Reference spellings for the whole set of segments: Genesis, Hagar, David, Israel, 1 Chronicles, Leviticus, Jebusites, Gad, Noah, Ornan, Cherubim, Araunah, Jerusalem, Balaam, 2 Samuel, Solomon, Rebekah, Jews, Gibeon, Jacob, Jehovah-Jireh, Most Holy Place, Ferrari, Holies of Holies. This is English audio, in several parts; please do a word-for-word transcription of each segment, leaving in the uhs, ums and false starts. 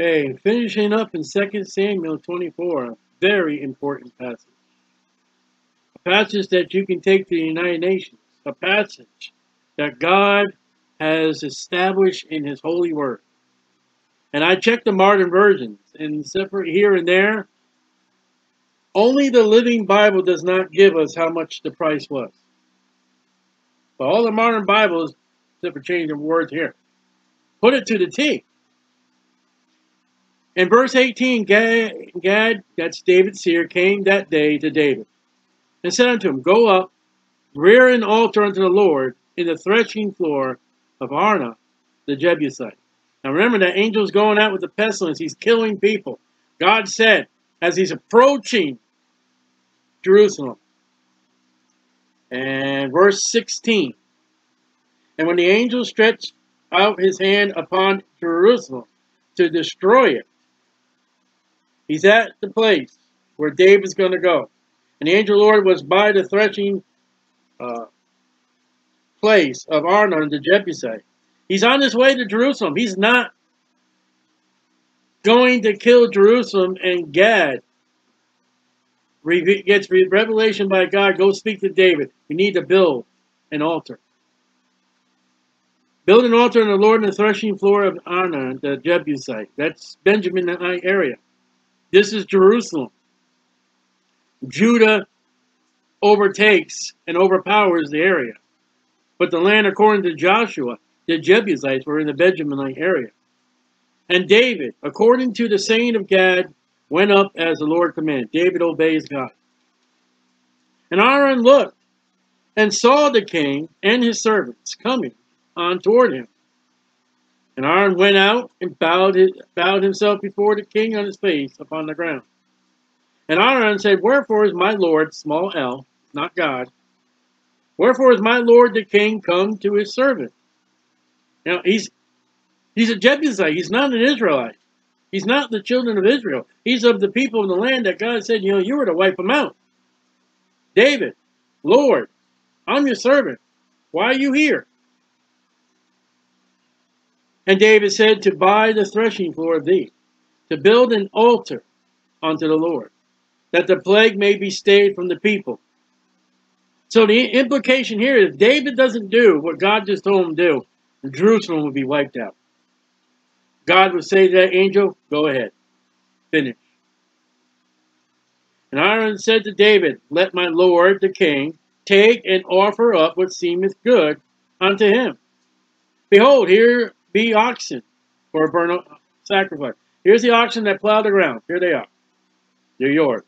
Okay, finishing up in Second Samuel twenty-four, a very important passage. A passage that you can take to the United Nations. A passage that God has established in His holy word. And I checked the modern versions, and separate here and there, only the Living Bible does not give us how much the price was. But all the modern Bibles, except for change of words here, put it to the T. In verse eighteen, Gad, Gad, that's David's seer, came that day to David and said unto him, Go up, rear an altar unto the Lord in the threshing floor of Ornan the Jebusite. Now remember, that angel's going out with the pestilence. He's killing people. God said, as he's approaching Jerusalem. And verse sixteen. And when the angel stretched out his hand upon Jerusalem to destroy it, he's at the place where David's going to go. And the angel of the Lord was by the threshing uh, place of Ornan the Jebusite. He's on his way to Jerusalem. He's not going to kill Jerusalem, and Gad gets revelation by God. Go speak to David. You need to build an altar. Build an altar in the Lord in the threshing floor of Ornan the Jebusite. That's Benjamin area. This is Jerusalem. Judah overtakes and overpowers the area. But the land, according to Joshua, the Jebusites were in the Benjaminite area. And David, according to the saying of Gad, went up as the Lord commanded. David obeys God. And Ornan looked and saw the king and his servants coming on toward him. And Ornan went out and bowed, his, bowed himself before the king on his face upon the ground. And Ornan said, Wherefore is my Lord, small L, not God, wherefore is my Lord the king come to his servant? Now, he's, he's a Jebusite. He's not an Israelite. He's not the children of Israel. He's of the people of the land that God said, you know, you were to wipe them out. David, Lord, I'm your servant. Why are you here? And David said, to buy the threshing floor of thee, to build an altar unto the Lord, that the plague may be stayed from the people. So the implication here is, if David doesn't do what God just told him to do, Jerusalem would be wiped out. God would say to that angel, go ahead, finish. And Ornan said to David, let my lord the king take and offer up what seemeth good unto him. Behold, here be oxen for a burnt sacrifice. Here's the oxen that plowed the ground. Here they are. They're yours.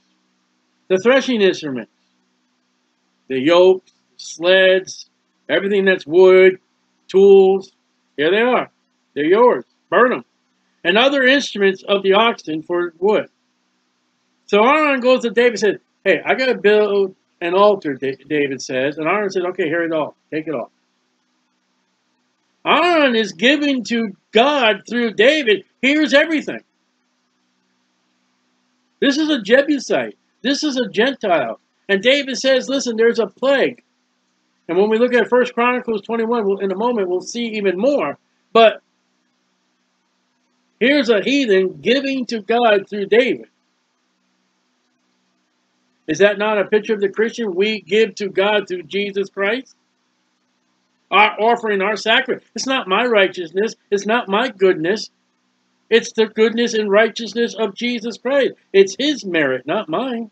The threshing instruments, the yokes, sleds, everything that's wood, tools, here they are. They're yours. Burn them. And other instruments of the oxen for wood. So Ornan goes to David and says, hey, I got to build an altar, David says. And Ornan said, okay, here it all. Take it off. Ornan is given to God through David. Here's everything. This is a Jebusite. This is a Gentile. And David says, listen, there's a plague. And when we look at First Chronicles twenty-one, we'll, in a moment, we'll see even more. But here's a heathen giving to God through David. Is that not a picture of the Christian? We give to God through Jesus Christ. Our offering, our sacrifice. It's not my righteousness. It's not my goodness. It's the goodness and righteousness of Jesus Christ. It's His merit, not mine.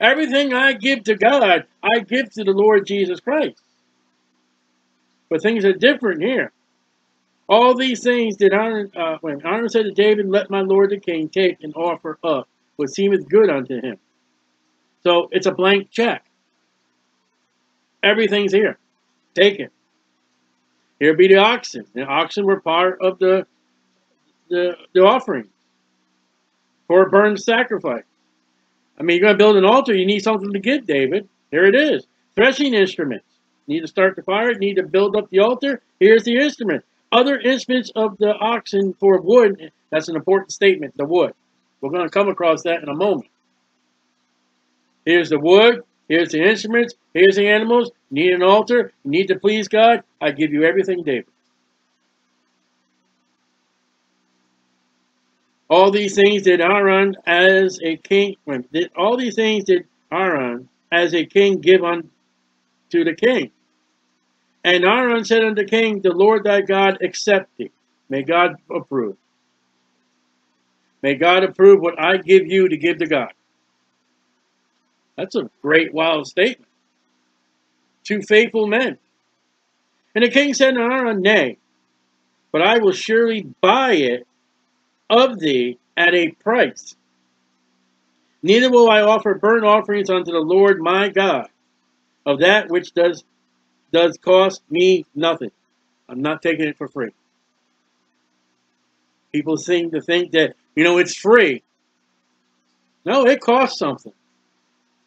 Everything I give to God, I give to the Lord Jesus Christ. But things are different here. All these things did Ornan, uh, when Ornan said to David, let my lord the king take and offer up what seemeth good unto him. So it's a blank check. Everything's here. Take it. Here be the oxen. The oxen were part of the, the, the offering for a burnt sacrifice. I mean, you're going to build an altar. You need something to give, David. Here it is. Threshing instruments. You need to start the fire. You need to build up the altar. Here's the instrument. Other instruments of the oxen for wood. That's an important statement, the wood. We're going to come across that in a moment. Here's the wood. Here's the instruments. Here's the animals. You need an altar. You need to please God. I give you everything, David. All these things did Aaron as a king. Did all these things did Aaron as a king give unto the king. And Aaron said unto the king, the Lord thy God accept thee. May God approve. May God approve what I give you to give to God. That's a great wild statement. Two faithful men. And the king said unto Aaron, nay, but I will surely buy it of thee at a price. Neither will I offer burnt offerings unto the Lord my God of that which does, does cost me nothing. I'm not taking it for free. People seem to think that, you know, it's free. No, it costs something.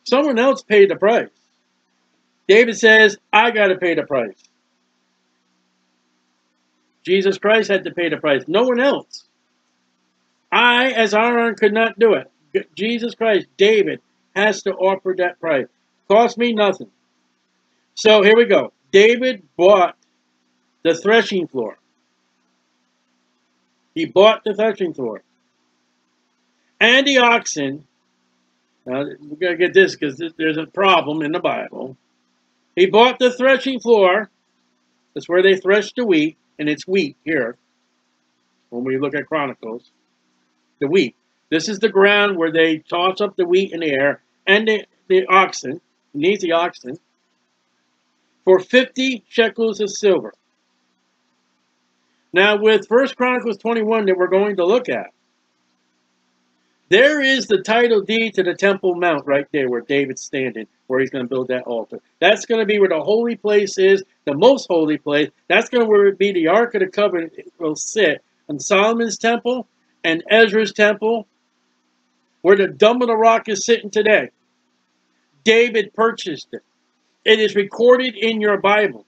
Someone else paid the price. David says, I got to pay the price. Jesus Christ had to pay the price. No one else. I, as Aaron, could not do it. Jesus Christ, David, has to offer that price. Cost me nothing. So here we go. David bought the threshing floor. He bought the threshing floor. And the oxen. Now, we've got to get this because there's a problem in the Bible. He bought the threshing floor. That's where they thresh the wheat. And it's wheat here. When we look at Chronicles. The wheat. This is the ground where they toss up the wheat in the air. And the, the oxen. He needs the oxen. For fifty shekels of silver. Now with First Chronicles twenty-one that we're going to look at, there is the title deed to the Temple Mount right there where David's standing, where he's going to build that altar. That's going to be where the holy place is, the most holy place. That's going to where it be the Ark of the Covenant will sit on Solomon's temple and Ezra's temple, where the Dome of the Rock is sitting today. David purchased it. It is recorded in your Bible.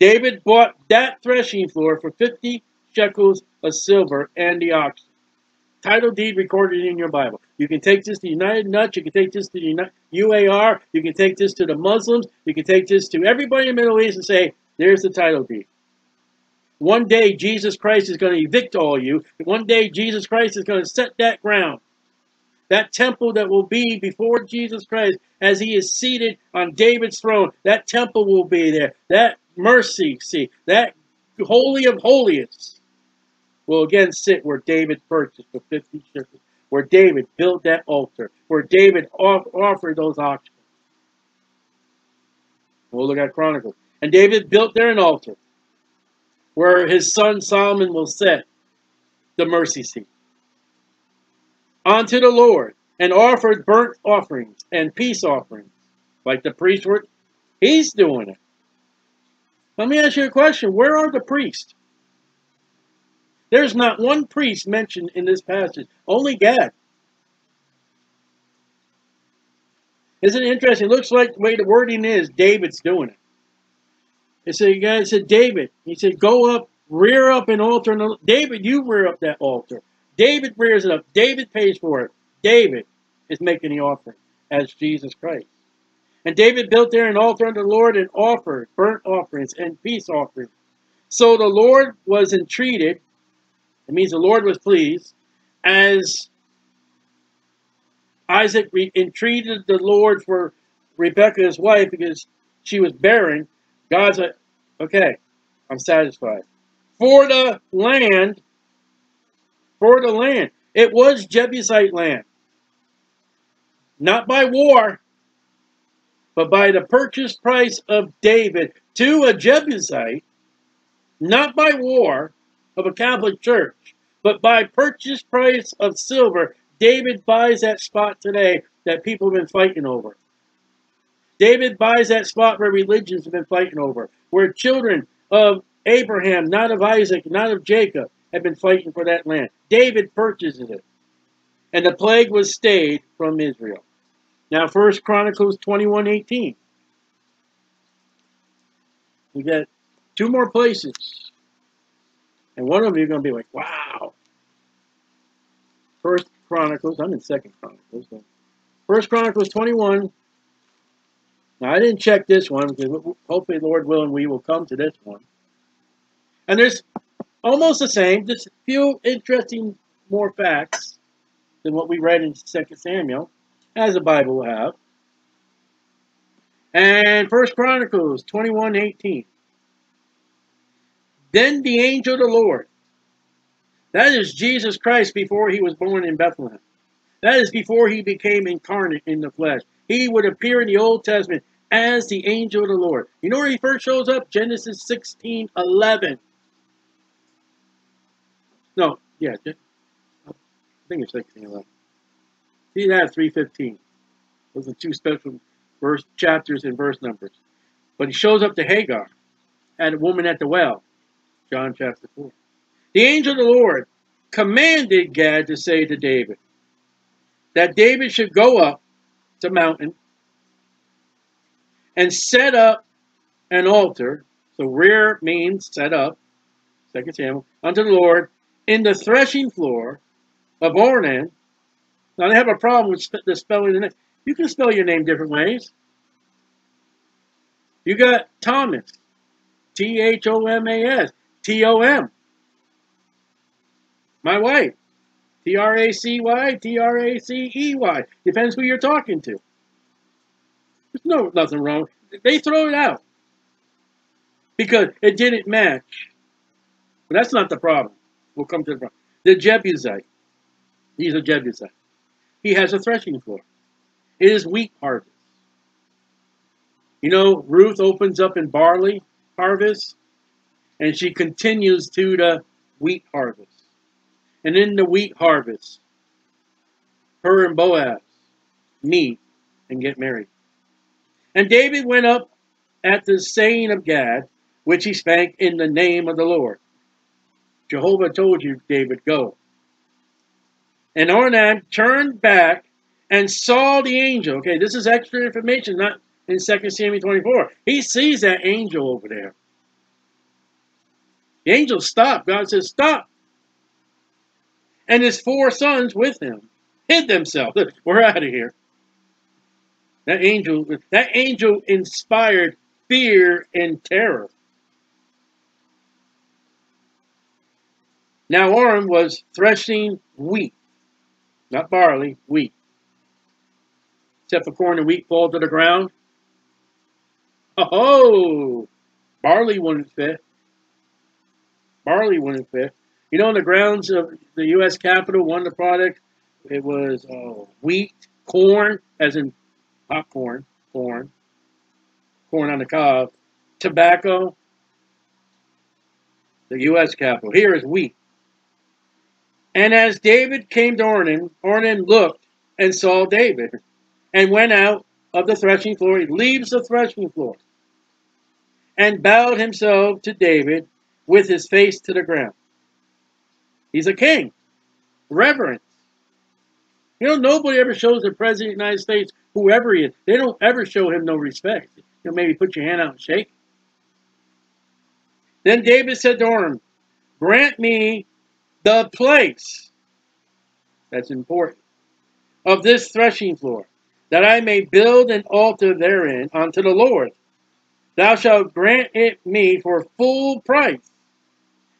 David bought that threshing floor for fifty shekels of silver and the oxen. Title deed recorded in your Bible. You can take this to United Nuts. You can take this to the U A R. You can take this to the Muslims. You can take this to everybody in the Middle East and say, there's the title deed. One day, Jesus Christ is going to evict all you. One day, Jesus Christ is going to set that ground. That temple that will be before Jesus Christ as he is seated on David's throne. That temple will be there. That mercy seat, that holy of holiest, will again sit where David purchased the fifty shekels, where David built that altar, where David off offered those oxen. We'll look at Chronicles. And David built there an altar where his son Solomon will set the mercy seat unto the Lord, and offered burnt offerings and peace offerings, like the priests were. He's doing it. Let me ask you a question. Where are the priests? There's not one priest mentioned in this passage. Only Gad. Isn't it interesting? It looks like the way the wording is, David's doing it. It said, God said, David. He said, go up, rear up an altar. And David, you rear up that altar. David rears it up. David pays for it. David is making the offering as Jesus Christ. And David built there an altar unto the Lord and offered burnt offerings and peace offerings. So the Lord was entreated. It means the Lord was pleased. As Isaac entreated the Lord for Rebekah, his wife, because she was barren. God's like, okay, I'm satisfied. For the land, for the land. It was Jebusite land. Not by war, but by the purchase price of David to a Jebusite, not by war of a Catholic church, but by purchase price of silver, David buys that spot today that people have been fighting over. David buys that spot where religions have been fighting over, where children of Abraham, not of Isaac, not of Jacob, have been fighting for that land. David purchases it. And the plague was stayed from Israel. Now, First Chronicles twenty-one eighteen. We got two more places. And one of them you're going to be like, wow. First Chronicles, I'm in Second Chronicles. But First Chronicles twenty-one. Now, I didn't check this one because hopefully, Lord willing, we will come to this one. And there's almost the same, just a few interesting more facts than what we read in Second Samuel, as the Bible will have. And First Chronicles twenty-one eighteen. Then the angel of the Lord, that is Jesus Christ before he was born in Bethlehem. That is before he became incarnate in the flesh. He would appear in the Old Testament as the angel of the Lord. You know where he first shows up? Genesis sixteen eleven. No, yeah. I think it's sixteen eleven. See that three fifteen. Those are two special verse chapters and verse numbers. But he shows up to Hagar and a woman at the well. John chapter four. The angel of the Lord commanded Gad to say to David that David should go up the mountain and set up an altar. So rear means set up, Second Samuel, unto the Lord in the threshing floor of Ornan. Now they have a problem with the spelling. The name. You can spell your name different ways. You got Thomas, T H O M A S, T O M. My wife, T R A C Y, T R A C E Y. Depends who you're talking to. There's no, nothing wrong. They throw it out because it didn't match. But that's not the problem. We'll come to the problem. The Jebusite. He's a Jebusite. He has a threshing floor. It is wheat harvest. You know, Ruth opens up in barley harvest, and she continues to the wheat harvest. And in the wheat harvest, her and Boaz meet and get married. And David went up at the saying of Gad, which he spake in the name of the Lord. Jehovah told you, David, go. And Ornan turned back and saw the angel. Okay, this is extra information, not in Second Samuel twenty-four. He sees that angel over there. The angel stopped. God says, stop. And his four sons with him hid themselves. Look, we're out of here. That angel, that angel inspired fear and terror. Now Ornan was threshing wheat, not barley, wheat. Except for corn and wheat fall to the ground. Oh, barley wouldn't fit. Barley wouldn't fit. You know, on the grounds of the U S Capitol, one of the products, it was uh, wheat, corn, as in popcorn, corn, corn on the cob, tobacco, the U S Capitol. Here is wheat. And as David came to Ornan, Ornan looked and saw David and went out of the threshing floor. He leaves the threshing floor and bowed himself to David with his face to the ground. He's a king. Reverence. You know, nobody ever shows the President of the United States, whoever he is, they don't ever show him no respect. You know, maybe put your hand out and shake. Then David said to Ornan, grant me the place, that's important, of this threshing floor, that I may build an altar therein unto the Lord. Thou shalt grant it me for full price,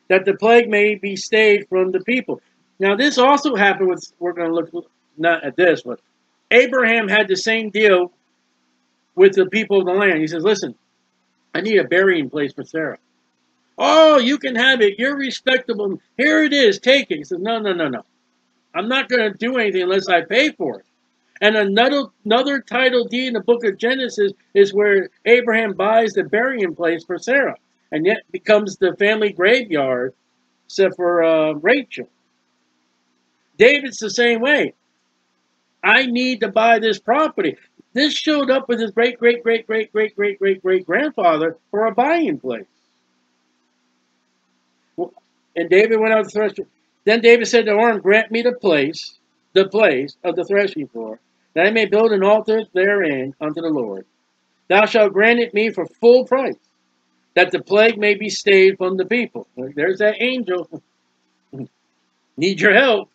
that the plague may be stayed from the people. Now, this also happened with, we're going to look not at this, but Abraham had the same deal with the people of the land. He says, listen, I need a burying place for Sarah. Oh, you can have it. You're respectable. Here it is. Take it. He says, no, no, no, no. I'm not going to do anything unless I pay for it. And another, another title deed in the book of Genesis is where Abraham buys the burying place for Sarah. And yet becomes the family graveyard, except for uh, Rachel. David's the same way. I need to buy this property. This showed up with his great, great, great, great, great, great, great, great grandfather for a buying place. Well, and David went out to the threshing. Then David said to Ornan, grant me the place, the place of the threshing floor, that I may build an altar therein unto the Lord. Thou shalt grant it me for full price, that the plague may be stayed from the people. There's that angel. Need your help.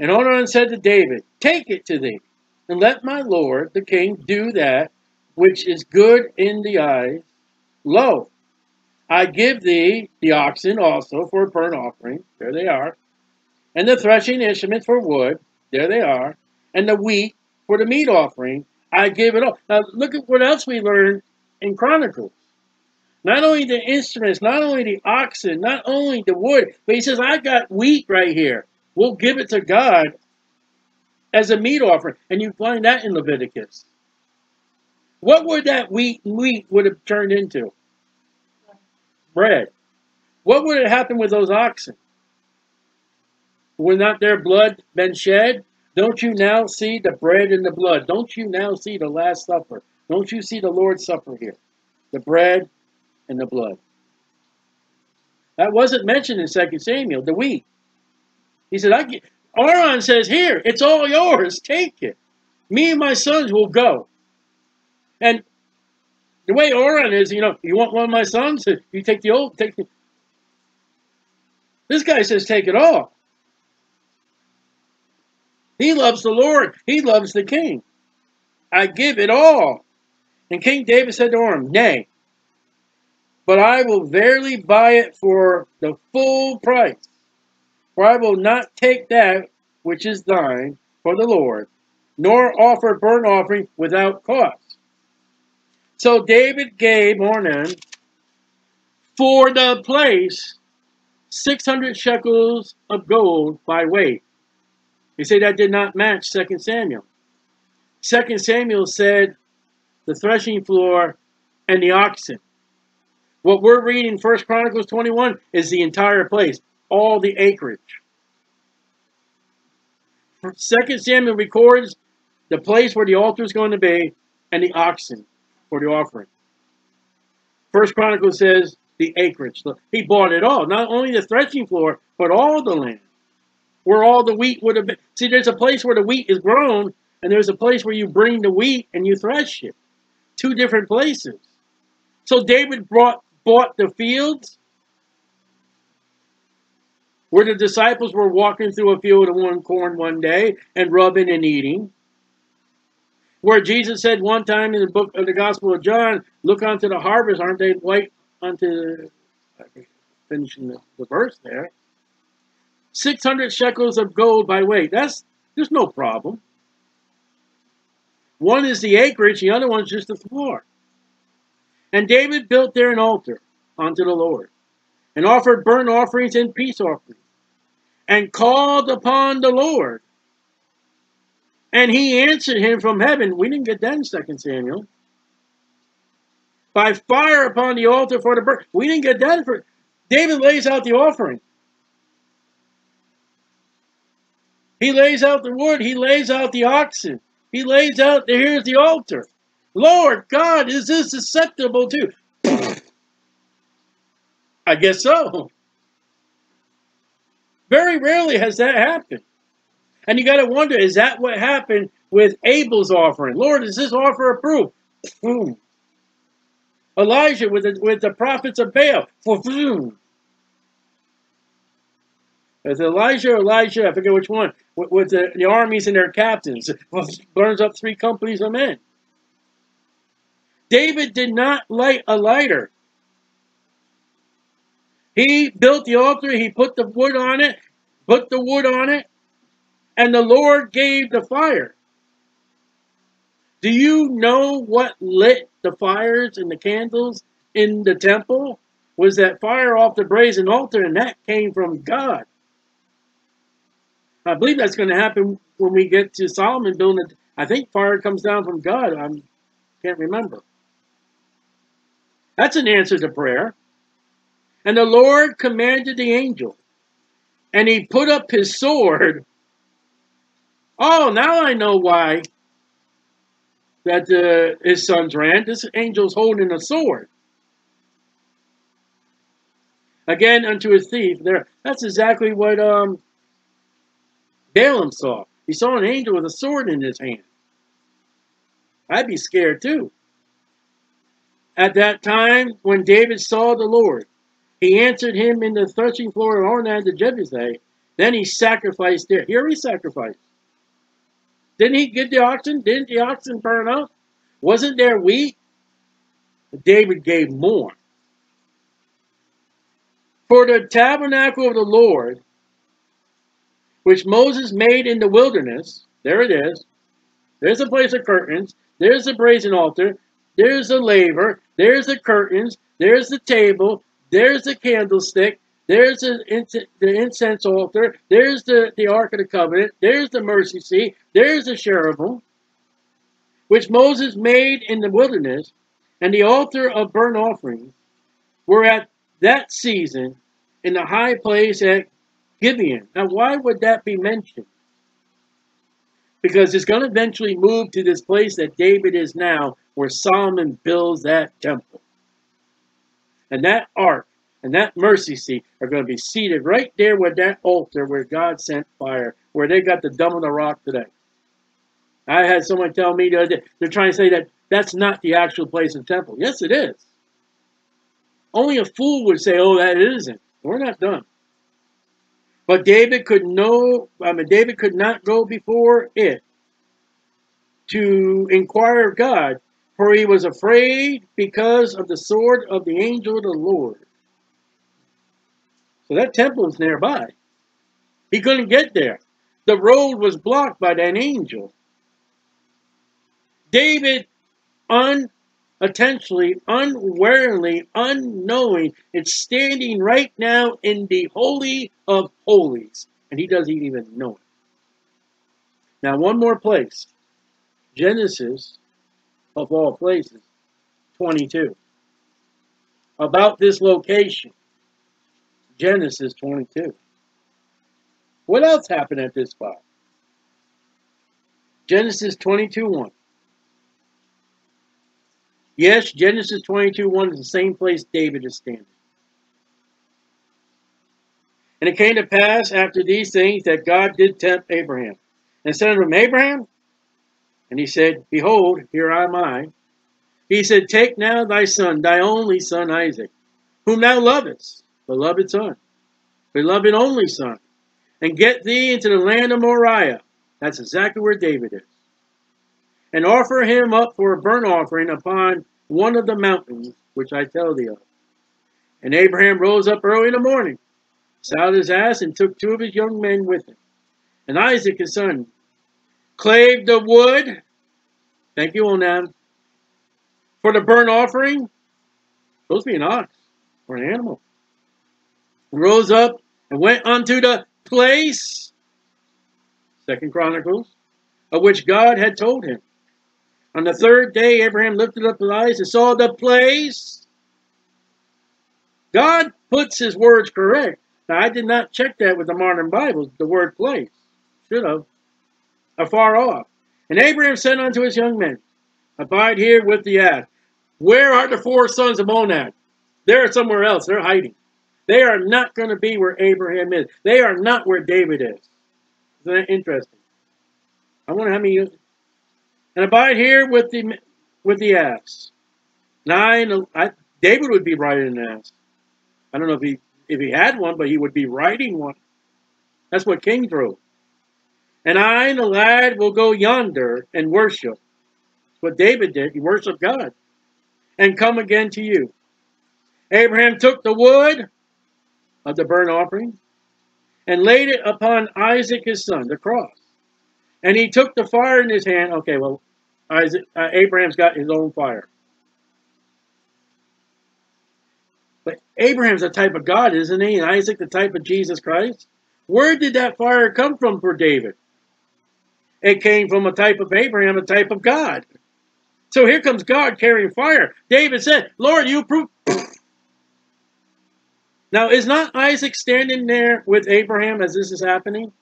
And Ornan said to David, take it to thee, and let my lord the king do that which is good in the eyes. Lo, I give thee the oxen also for a burnt offering. There they are. and the threshing instruments for wood, there they are, and the wheat for the meat offering, I gave it all. Now look at what else we learned in Chronicles. Not only the instruments, not only the oxen, not only the wood, but he says, I got wheat right here. We'll give it to God as a meat offering. And you find that in Leviticus. What would that wheat wheat would have turned into? Bread. What would have happened with those oxen? Would not their blood been shed? Don't you now see the bread and the blood? Don't you now see the Last Supper? Don't you see the Lord's Supper here? The bread and the blood. That wasn't mentioned in Second Samuel, the wheat. He said, I get, Aaron says, here, it's all yours. Take it. Me and my sons will go. And the way Ornan is, you know, you want one of my sons? You take the old, take the... This guy says, take it all. He loves the Lord. He loves the king. I give it all. And King David said to Ornan, nay, but I will verily buy it for the full price. For I will not take that which is thine for the Lord, nor offer burnt offering without cost. So David gave Ornan for the place six hundred shekels of gold by weight. You say that did not match Second Samuel. Second Samuel said the threshing floor and the oxen. What we're reading in First Chronicles twenty-one is the entire place, all the acreage. Second Samuel records the place where the altar is going to be and the oxen for the offering. First Chronicles says the acreage. He bought it all, not only the threshing floor, but all the land. Where all the wheat would have been. See, there's a place where the wheat is grown, and there's a place where you bring the wheat and you thresh it. Two different places. So David brought, bought the fields where the disciples were walking through a field of one corn one day and rubbing and eating. Where Jesus said one time in the book of the Gospel of John, look unto the harvest, aren't they white unto, finishing the, the verse there. six hundred shekels of gold by weight. That's, there's no problem. One is the acreage, the other one's just the floor. And David built there an altar unto the Lord, and offered burnt offerings and peace offerings, and called upon the Lord. And he answered him from heaven. We didn't get that in Second Samuel. By fire upon the altar for the burnt. We didn't get that. For David lays out the offering. He lays out the wood. He lays out the oxen. He lays out, the, here's the altar. Lord God, is this acceptable too? I guess so. Very rarely has that happened. And you got to wonder, is that what happened with Abel's offering? Lord, is this offer approved? Boom. Elijah with the, with the prophets of Baal. Boom. It's Elijah or Elijah, I forget which one, with, with the, the armies and their captains. Burns up three companies of men. David did not light a lighter. He built the altar, he put the wood on it, put the wood on it, and the Lord gave the fire. Do you know what lit the fires and the candles in the temple? Was that fire off the brazen altar, and that came from God. I believe that's going to happen when we get to Solomon building it. I think fire comes down from God. I can't remember. That's an answer to prayer. And the Lord commanded the angel, and he put up his sword. Oh, now I know why that uh, his sons ran. This angel's holding a sword. Again, unto a thief. There, that's exactly what um, Balaam saw. He saw an angel with a sword in his hand. I'd be scared too. At that time, when David saw the Lord, he answered him in the threshing floor of Ornan the Jebusite. Then he sacrificed there. Here he sacrificed. Didn't he get the oxen? Didn't the oxen burn up? Wasn't there wheat? But David gave more. For the tabernacle of the Lord which Moses made in the wilderness. There it is. There's a place of curtains. There's the brazen altar. There's the laver. There's the curtains. There's the table. There's the candlestick. There's the incense altar. There's the, the Ark of the Covenant. There's the mercy seat. There's the cherubim, which Moses made in the wilderness, and the altar of burnt offering were at that season in the high place at Gibeon. Now, why would that be mentioned? Because it's going to eventually move to this place that David is now, where Solomon builds that temple. And that ark and that mercy seat are going to be seated right there with that altar where God sent fire, where they got the Dome of the Rock today. I had someone tell me the other day, they're trying to say that that's not the actual place of the temple. Yes, it is. Only a fool would say, oh, that isn't. We're not done. But David could know, I mean, David could not go before it to inquire of God, for he was afraid because of the sword of the angel of the Lord. So that temple was nearby. He couldn't get there. The road was blocked by that angel. David, unintentionally, unwarily, unknowing, it's standing right now in the Holy of Holies, and he doesn't even know it. Now, one more place. Genesis, of all places, twenty-two. About this location. Genesis twenty-two. What else happened at this spot? Genesis twenty-two one. Yes, Genesis twenty-two one is the same place David is standing. And it came to pass after these things that God did tempt Abraham, and said unto him, Abraham? And he said, Behold, here am I. He said, Take now thy son, thy only son Isaac, whom thou lovest, beloved son, beloved only son, and get thee into the land of Moriah. That's exactly where David is. And offer him up for a burnt offering upon one of the mountains, which I tell thee of. And Abraham rose up early in the morning, saddled his ass, and took two of his young men with him. And Isaac his son clave the wood, thank you, Ornan, for the burnt offering, supposed to be an ox or an animal, and rose up and went unto the place, Second Chronicles, of which God had told him. On the third day, Abraham lifted up his eyes and saw the place. God puts his words correct. Now, I did not check that with the modern Bible, the word place. Should have. Afar off. And Abraham said unto his young men, Abide here with the ass. Where are the four sons of Ornan? They're somewhere else. They're hiding. They are not going to be where Abraham is. They are not where David is. Isn't that interesting? I wonder how many. And abide here with the with the ass. Nine. I, David would be riding an ass. I don't know if he if he had one, but he would be riding one. That's what King drove. And I and the lad will go yonder and worship. That's what David did. He worshiped God. And come again to you. Abraham took the wood of the burnt offering and laid it upon Isaac his son, the cross. And he took the fire in his hand. Okay, well, Isaac, uh, Abraham's got his own fire. But Abraham's the type of God, isn't he? And Isaac the type of Jesus Christ. Where did that fire come from for David? It came from a type of Abraham, a type of God. So here comes God carrying fire. David said, Lord, you prove. Now, is not Isaac standing there with Abraham as this is happening?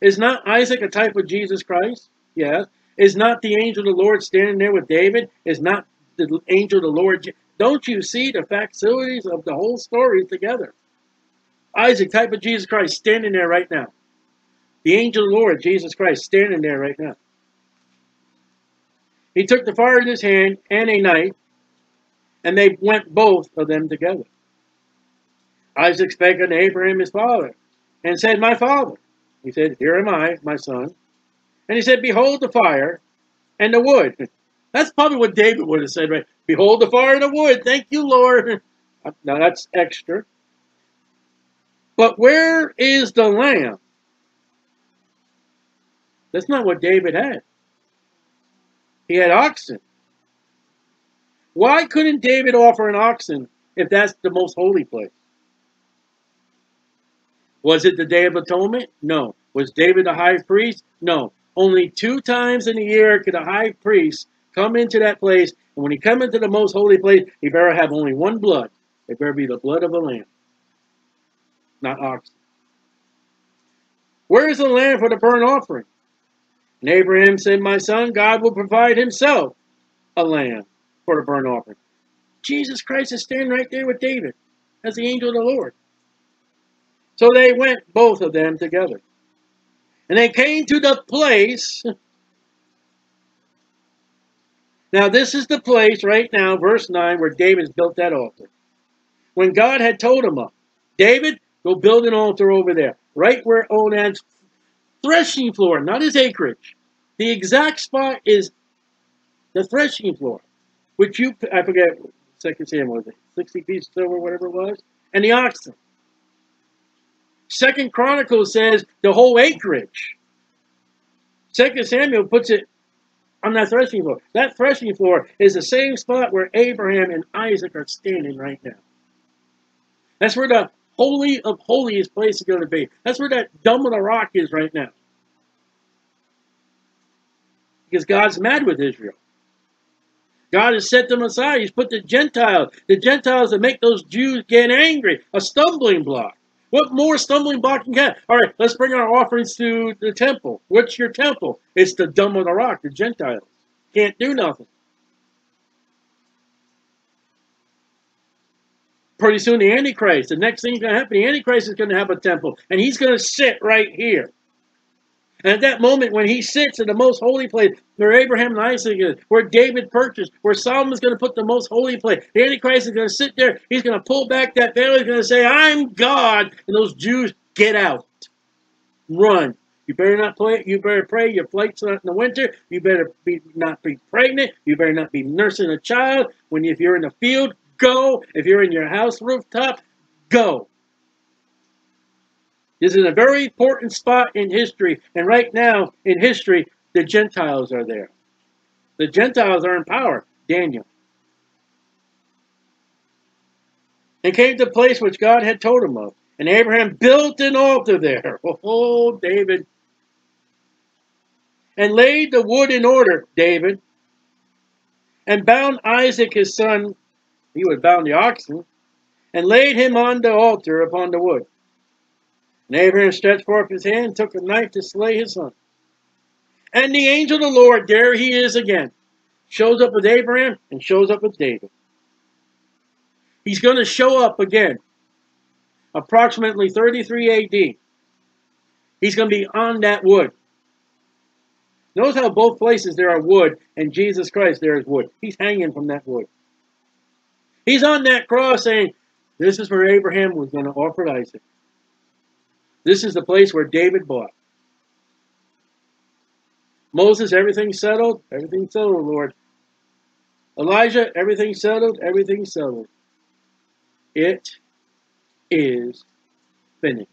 Is not Isaac a type of Jesus Christ? Yes. Is not the angel of the Lord standing there with David? Is not the angel of the Lord? Don't you see the facsimilies of the whole story together? Isaac, type of Jesus Christ, standing there right now. The angel of the Lord, Jesus Christ, standing there right now. He took the fire in his hand and a knife, and they went both of them together. Isaac spake unto Abraham his father, and said, My father. He said, Here am I, my son. And he said, Behold the fire and the wood. That's probably what David would have said, right? Behold the fire and the wood. Thank you, Lord. Now that's extra. But where is the lamb That's not what David had. He had oxen. Why couldn't David offer an oxen if that's the most holy place? Was it the Day of Atonement? No. Was David the high priest? No. Only two times in a year could a high priest come into that place. And when he come into the most holy place, he better have only one blood. It better be the blood of a lamb, not oxen. Where is the lamb for the burnt offering? And Abraham said, my son, God will provide himself a lamb for the burnt offering. Jesus Christ is standing right there with David as the angel of the Lord. So they went, both of them, together. And they came to the place. Now this is the place right now, verse nine, where David built that altar. When God had told him, up, David, go build an altar over there, right where Onan's threshing floor, not his acreage. The exact spot is the threshing floor, which you, I forget, Second Samuel, was it sixty pieces of silver, whatever it was, and the oxen. Second Chronicles says the whole acreage. Second Samuel puts it on that threshing floor. That threshing floor is the same spot where Abraham and Isaac are standing right now. That's where the holy of holiest place is going to be. That's where that Dome of the Rock is right now. Because God's mad with Israel. God has set them aside. He's put the Gentiles, the Gentiles that make those Jews get angry, a stumbling block. What more stumbling block can you have? All right, let's bring our offerings to the temple. What's your temple? It's the Dome of the Rock, the Gentiles. Can't do nothing. Pretty soon the Antichrist, the next thing going to happen, the Antichrist is going to have a temple, and he's going to sit right here. And at that moment, when he sits in the most holy place, where Abraham and Isaac is, where David purchased, where Solomon's going to put the most holy place, the Antichrist is going to sit there, he's going to pull back that veil, he's going to say, I'm God, and those Jews, get out. Run. You better not play, you better pray, your flight's not in the winter, you better be not be pregnant, you better not be nursing a child, when if you're in the field, go. If you're in your house rooftop, go. This is a very important spot in history. And right now in history, the Gentiles are there. The Gentiles are in power. Daniel. And came to the place which God had told him of. And Abraham built an altar there. Oh, David. And laid the wood in order, David. And bound Isaac his son. He would bound the oxen, and laid him on the altar upon the wood. And Abraham stretched forth his hand, and took a knife to slay his son. And the angel of the Lord, there he is again, shows up with Abraham and shows up with David. He's going to show up again, approximately thirty-three A D. He's going to be on that wood. Notice how both places there are wood, and Jesus Christ there is wood. He's hanging from that wood. He's on that cross saying, this is where Abraham was going to offer Isaac. This is the place where David bought. Moses, everything settled, everything settled, Lord. Elijah, everything settled, everything settled. It is finished.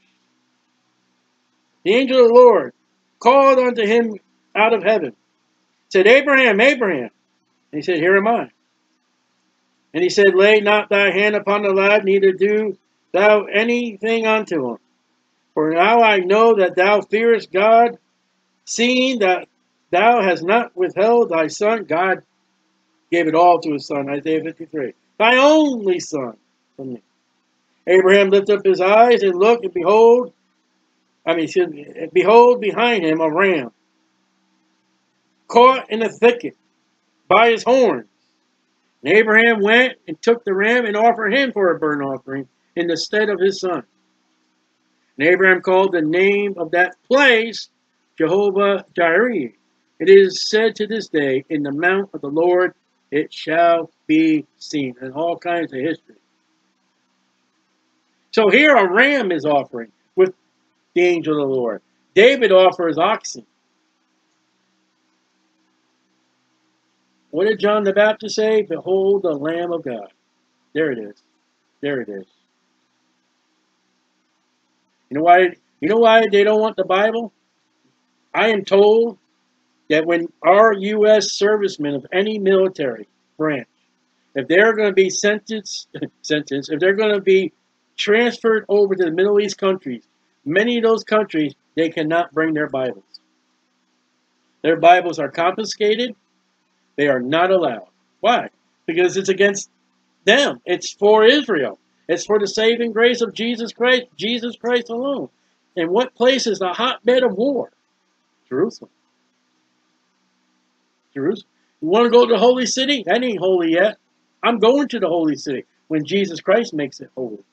The angel of the Lord called unto him out of heaven, said, Abraham, Abraham. And he said, here am I. And he said, lay not thy hand upon the lad, neither do thou anything unto him. For now I know that thou fearest God, seeing that thou hast not withheld thy son. God gave it all to his son, Isaiah fifty-three. Thy only son from me. Abraham lifted up his eyes and looked, and behold, I mean, excuse me, behold behind him a ram, caught in a thicket by his horn. And Abraham went and took the ram and offered him for a burnt offering in the stead of his son. And Abraham called the name of that place Jehovah-Jireh. It is said to this day, in the mount of the Lord it shall be seen. And all kinds of history. So here a ram is offering with the angel of the Lord. David offers oxen. What did John the Baptist say? Behold the Lamb of God. There it is. There it is. You know why, you know why they don't want the Bible? I am told that when our U S servicemen of any military branch, if they're going to be sentenced, sentenced, if they're going to be transferred over to the Middle East countries, many of those countries, they cannot bring their Bibles. Their Bibles are confiscated. They are not allowed. Why? Because it's against them. It's for Israel. It's for the saving grace of Jesus Christ, Jesus Christ alone. And what place is the hotbed of war? Jerusalem. Jerusalem. You want to go to the holy city? That ain't holy yet. I'm going to the holy city when Jesus Christ makes it holy.